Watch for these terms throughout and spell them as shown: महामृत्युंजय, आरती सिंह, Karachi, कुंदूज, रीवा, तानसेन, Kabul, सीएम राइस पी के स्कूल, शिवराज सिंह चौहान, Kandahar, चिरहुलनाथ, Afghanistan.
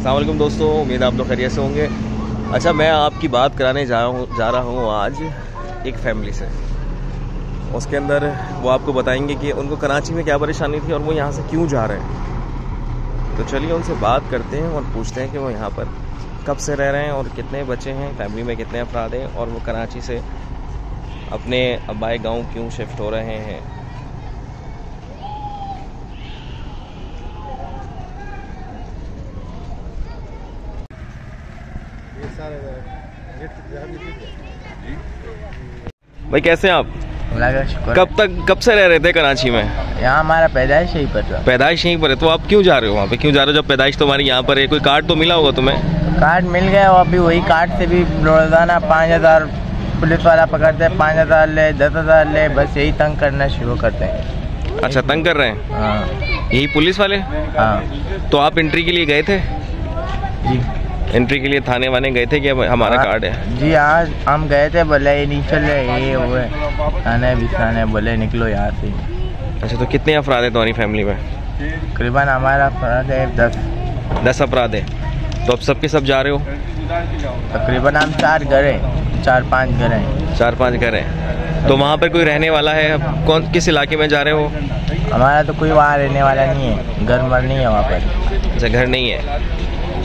अस्सलामुअलैकुम दोस्तों, उम्मीद आप लोग खैरियत से होंगे। अच्छा, मैं आपकी बात कराने जा रहा हूँ आज एक फैमिली से। उसके अंदर वो आपको बताएंगे कि उनको कराची में क्या परेशानी थी और वो यहाँ से क्यों जा रहे हैं। तो चलिए उनसे बात करते हैं और पूछते हैं कि वो यहाँ पर कब से रह रहे हैं और कितने बच्चे हैं, फैमिली में कितने अफराद हैं और वो कराची से अपने अब्बाई गाँव क्यों शिफ्ट हो रहे हैं। भाई कैसे हैं आप? कब से रह रहे थे कराची में? यहाँ हमारा पैदाइश यहीं पर था। पैदाइश यहीं पर है, तो आप क्यों जा रहे हो वहाँ पे? क्यों जा रहे हो जब पैदाइश तुम्हारी यहाँ पर है? कोई कार्ड तो मिला होगा तुम्हें? कार्ड मिल गया, और अभी वही कार्ड से भी रोजाना 5000 पुलिस वाला पकड़ते हैं, 5000 ले, 10,000 ले, बस यही तंग करना शुरू करते हैं। अच्छा, तंग कर रहे हैं? हाँ, यही पुलिस वाले। हाँ, तो आप एंट्री के लिए गए थे? जी, एंट्री के लिए थाने वाने गए थे कि हमारा कार्ड है? जी हाँ, हम गए थे, बोले ये नहीं चल रहा, ये वो है थाने बिछाने, बोले निकलो यहाँ से। अच्छा, तो कितने अफराद है तुम्हारी फैमिली में? करीबन हमारा अफराद है 10 अफराद है। तो अब सबके सब जा रहे हो? तकरीबन हम 4-5 घर हैं। तो वहाँ पर कोई रहने वाला है? कौन, किस इलाके में जा रहे हो? हमारा तो कोई वहाँ रहने वाला नहीं है, घर मर नहीं है वहाँ पर। अच्छा, घर नहीं है,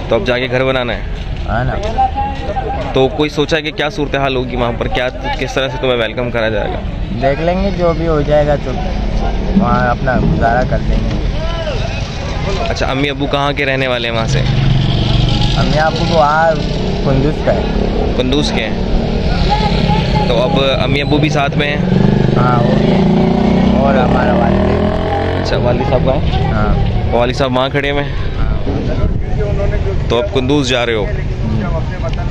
तो अब जाके घर बनाना है ना? तो कोई सोचा कि क्या सूरत हाल होगी वहाँ पर, क्या किस तरह से तुम्हें वेलकम करा जाएगा? देख लेंगे, जो भी हो जाएगा तो वहाँ अपना गुजारा कर लेंगे। अच्छा, अम्मी अबू कहाँ के रहने वाले हैं वहाँ से? अम्मी अबू तो कुंदूज का है। कुंदूज के हैं, तो अब अम्मी अबू भी साथ में हैं? हाँ, वो भी है। और हमारा वालिद। अच्छा, वालिद साहब का? हाँ, वालिद साहब वहाँ खड़े हुए। तो आप कुंदूज जा रहे हो,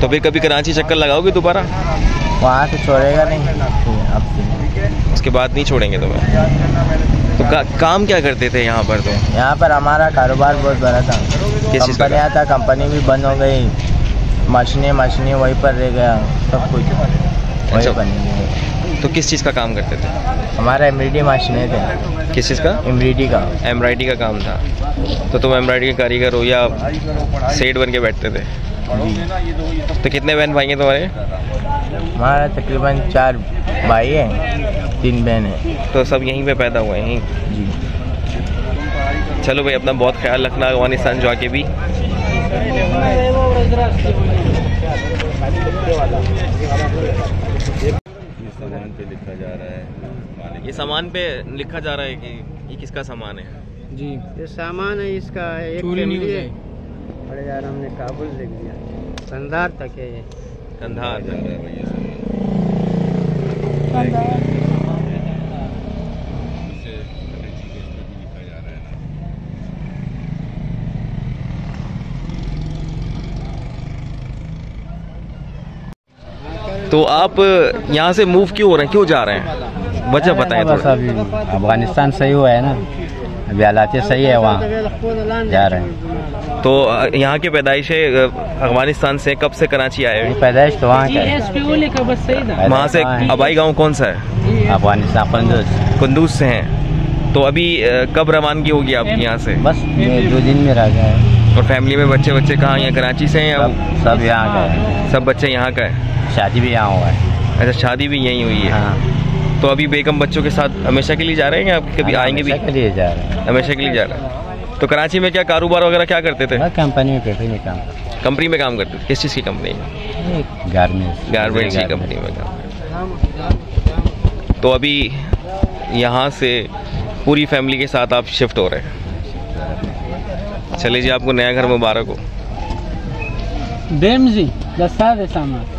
तो फिर कभी कराची चक्कर लगाओगे दोबारा? वहाँ से छोड़ेगा नहीं, उसके बाद नहीं छोड़ेंगे तुम्हें। तो काम क्या करते थे यहाँ पर? तो यहाँ पर हमारा कारोबार बहुत बड़ा था, कंपनियाँ था, कंपनी भी बंद हो गई, मशीनें वहीं पर रह गया सब कुछ। अच्छा, तो किस चीज़ का काम करते थे? हमारा एम्ब्रॉयडरी मशीनें थे। किस चीज़ का? एम्ब्रॉयडरी का काम था। तो तुम एम्ब्रॉयडरी के कारीगर हो या सेठ बन के बैठते थे? तो कितने बहन भाई हैं तुम्हारे? हमारा तकरीबन 4 भाई हैं, 3 बहन हैं। तो सब यहीं पे पैदा हुए हैं? जी। चलो भाई, अपना बहुत ख्याल रखना अफगानिस्तान जाके भी। सामान पे लिखा जा रहा है, ये सामान पे लिखा जा रहा है कि ये किसका सामान है? जी, ये सामान है, इसका है, एक फैमिली है। अरे यार, हमने काबुल लिख दिया, कंधार तक है ये। कंधार तक है ये सामान। तो आप यहाँ से मूव क्यों हो रहे हैं, क्यों जा रहे हैं? वजह बताएं थोड़ा। अफगानिस्तान सही हुआ है ना, अभी हालात सही है, वहाँ जा रहे हैं। तो यहाँ के पैदाइश है अफगानिस्तान से, कब से कराची आए हो? पैदाइश तो वहाँ का, वहाँ से। अबाई गांव कौन सा है? अफगानिस्तान कुंदूज। कुंदूज से हैं। तो अभी कब रवानगी होगी आपकी यहाँ से? बस 2 दिन में रह गया है। और फैमिली में बच्चे कहाँ, यहाँ कराची से हैं? सब यहाँ का है, सब बच्चे यहाँ का है। शादी भी यहाँ हुआ है? अच्छा, शादी भी यहीं हुई है। हाँ। तो अभी बेगम बच्चों के साथ हमेशा के लिए जा रहे हैं या आप कभी आएंगे भी? हमेशा के लिए जा रहे हैं। हमेशा के लिए जा रहे हैं। तो कराची में क्या कारोबार वगैरह क्या करते थे? कंपनी में काम करते थे। किस चीज़ की कंपनी? गारमेंट्स की कंपनी में काम करते थे। तो अभी यहाँ से पूरी फैमिली के साथ आप शिफ्ट हो रहे हैं। चलिए जी, आपको नया घर मुबारक हो। देम जी, दस्तार सामान।